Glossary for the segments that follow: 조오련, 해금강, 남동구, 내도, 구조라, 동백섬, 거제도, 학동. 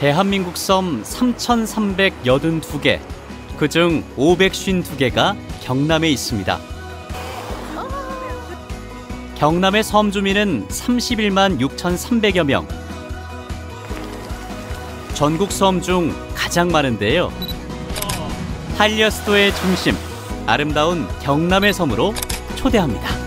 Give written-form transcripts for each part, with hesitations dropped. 대한민국 섬 3,382개, 그중 552개가 경남에 있습니다. 경남의 섬 주민은 31만 6,300여 명. 전국 섬 중 가장 많은데요. 한려수도의 중심, 아름다운 경남의 섬으로 초대합니다.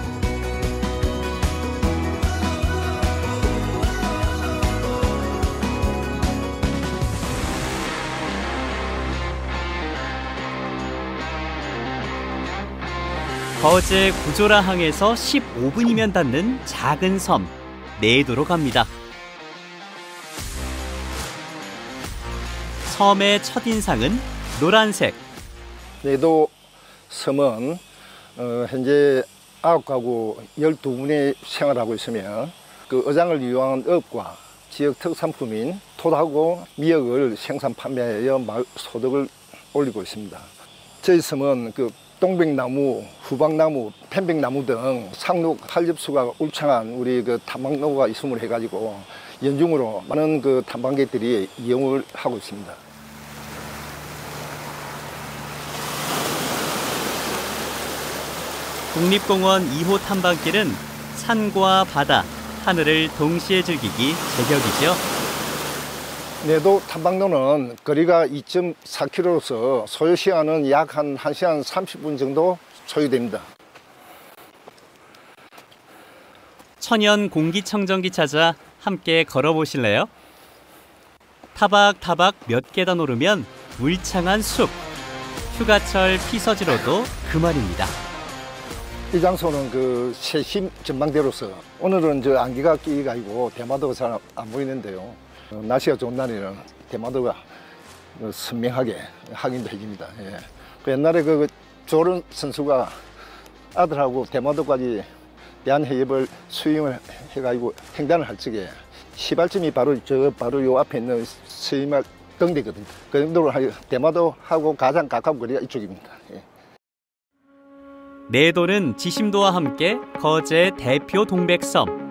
거제 구조라 항에서 15분이면 닿는 작은 섬, 내도로 갑니다. 섬의 첫인상은 노란색. 내도 섬은 현재 9가구 12분이 생활하고 있으며 그 어장을 이용한 어업과 지역 특산품인 톳하고 미역을 생산 판매하여 마을 소득을 올리고 있습니다. 저희 섬은 그 동백나무, 후박나무, 편백나무 등 상록 활엽수가 울창한 우리 그 탐방로가 있음을 해가지고 연중으로 많은 그 탐방객들이 이용을 하고 있습니다. 국립공원 2호 탐방길은 산과 바다, 하늘을 동시에 즐기기 제격이죠. 내도 탐방로는 거리가 2.4km로서 소요시간은 약 한 1시간 30분 정도 소요됩니다. 천연 공기청정기 찾아 함께 걸어보실래요? 타박타박 몇 계단 오르면 울창한 숲. 휴가철 피서지로도 그만입니다. 이 장소는 그 세심 전망대로서 오늘은 저 안개가 끼고 대마도가 잘 안 보이는데요. 날씨가 좋은 날에는 대마도가 선명하게 확인도 해줍니다. 예. 그 옛날에 그 조른 선수가 아들하고 대마도까지 대한해협을 수영을 해가지고 횡단을 할 적에 시발점이 바로 요 앞에 있는 스위말 등대거든요. 그 정도로 대마도하고 가장 가까운 거리가 이쪽입니다. 예. 내도는 지심도와 함께 거제 대표 동백섬.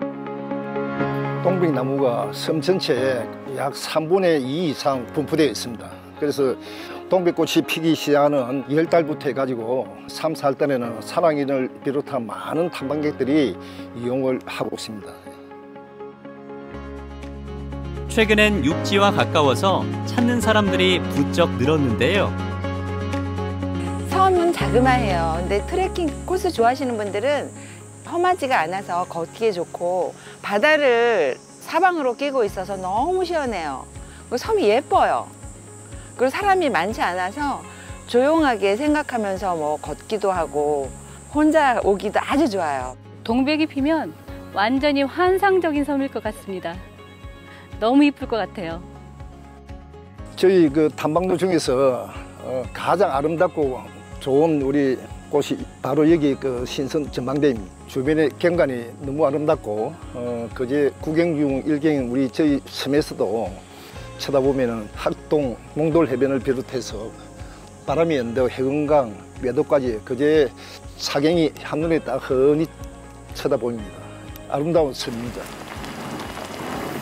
동백나무가 섬 전체에 약 3분의 2 이상 분포되어 있습니다. 그래서 동백꽃이 피기 시작하는 10달부터 해가지고 3, 4월달에는 사랑인을 비롯한 많은 탐방객들이 이용을 하고 있습니다. 최근엔 육지와 가까워서 찾는 사람들이 부쩍 늘었는데요. 섬은 자그마해요. 근데 트레킹 코스 좋아하시는 분들은 험하지가 않아서 걷기에 좋고 바다를 사방으로 끼고 있어서 너무 시원해요. 그리고 섬이 예뻐요. 그리고 사람이 많지 않아서 조용하게 생각하면서 뭐 걷기도 하고 혼자 오기도 아주 좋아요. 동백이 피면 완전히 환상적인 섬일 것 같습니다. 너무 이쁠 것 같아요. 저희 그 탐방로 중에서 가장 아름답고 좋은 우리 곳이 바로 여기 그 신선 전망대입니다. 주변의 경관이 너무 아름답고 그제 구경 중 일경인 우리 저희 섬에서도 쳐다보면은 학동, 몽돌 해변을 비롯해서 바람이 연도, 해금강, 내도까지 그제 사경이 한눈에 딱 흔히 쳐다보입니다. 아름다운 섬입니다.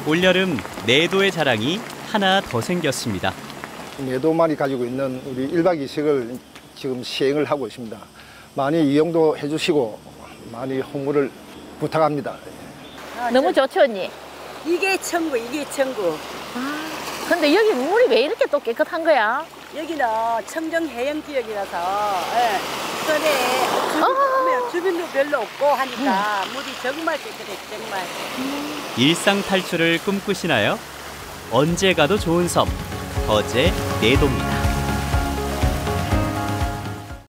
올여름 내도의 자랑이 하나 더 생겼습니다. 내도만이 가지고 있는 우리 1박 2식을 지금 시행을 하고 있습니다. 많이 이용도 해주시고 많이 홍보를 부탁합니다. 너무 좋죠 언니? 이게 천국, 이게 천국. 근데 여기 물이 왜 이렇게 또 깨끗한 거야? 여기는 청정해양지역이라서 전에 주민도 별로 없고 하니까 물이 정말 깨끗해, 정말. 일상 탈출을 꿈꾸시나요? 언제 가도 좋은 섬, 거제 내도입니다.